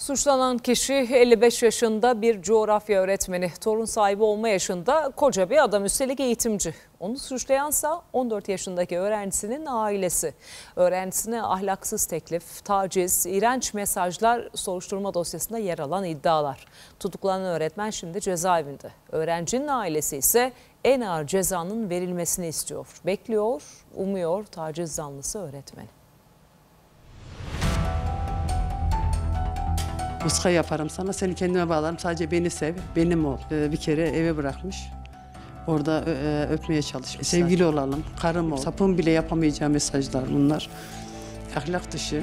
Suçlanan kişi 55 yaşında bir coğrafya öğretmeni. Torun sahibi olma yaşında koca bir adam, üstelik eğitimci. Onu suçlayansa 14 yaşındaki öğrencisinin ailesi. Öğrencisine ahlaksız teklif, taciz, iğrenç mesajlar soruşturma dosyasında yer alan iddialar. Tutuklanan öğretmen şimdi cezaevinde. Öğrencinin ailesi ise en ağır cezanın verilmesini istiyor. Bekliyor, umuyor taciz zanlısı öğretmeni. Muska yaparım sana, seni kendime bağlarım, sadece beni sev, benim ol. Bir kere eve bırakmış, orada öpmeye çalışmış. Sevgili olalım, karım ol. Sapın bile yapamayacağı mesajlar bunlar. Ahlak dışı.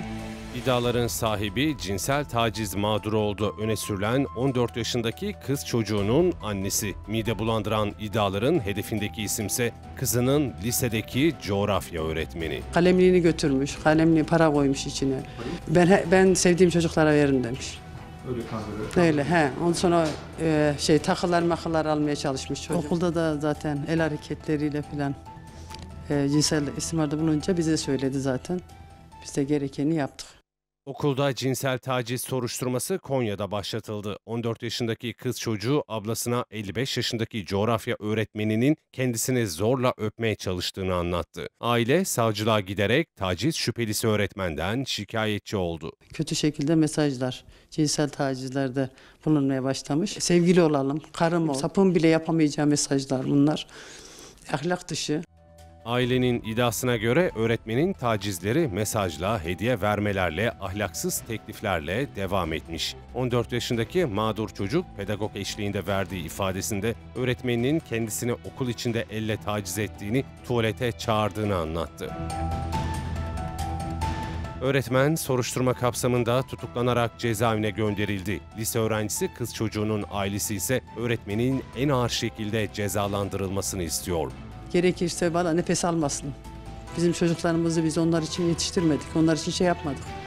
İddiaların sahibi cinsel taciz mağduru oldu. Öne sürülen 14 yaşındaki kız çocuğunun annesi. Mide bulandıran iddiaların hedefindeki isimse kızının lisedeki coğrafya öğretmeni. Kalemliğini götürmüş, kalemliği para koymuş içine. Ben sevdiğim çocuklara veririm demiş. Öyle kandırıyor. Öyle he. Ondan sonra takılar makılar almaya çalışmış çocuk. Okulda da zaten el hareketleriyle falan cinsel istismarda bulununca bize söyledi zaten. Biz de gerekeni yaptık. Okulda cinsel taciz soruşturması Konya'da başlatıldı. 14 yaşındaki kız çocuğu ablasına 55 yaşındaki coğrafya öğretmeninin kendisini zorla öpmeye çalıştığını anlattı. Aile savcılığa giderek taciz şüphelisi öğretmenden şikayetçi oldu. Kötü şekilde mesajlar, cinsel tacizlerde bulunmaya başlamış. Sevgili olalım, karım ol, sapın bile yapamayacağı mesajlar bunlar. Ahlak dışı. Ailenin iddiasına göre öğretmenin tacizleri mesajla, hediye vermelerle, ahlaksız tekliflerle devam etmiş. 14 yaşındaki mağdur çocuk pedagog eşliğinde verdiği ifadesinde öğretmeninin kendisini okul içinde elle taciz ettiğini, tuvalete çağırdığını anlattı. Öğretmen soruşturma kapsamında tutuklanarak cezaevine gönderildi. Lise öğrencisi kız çocuğunun ailesi ise öğretmenin en ağır şekilde cezalandırılmasını istiyor. Gerekirse valla nefes almasın. Bizim çocuklarımızı biz onlar için yetiştirmedik, onlar için şey yapmadık.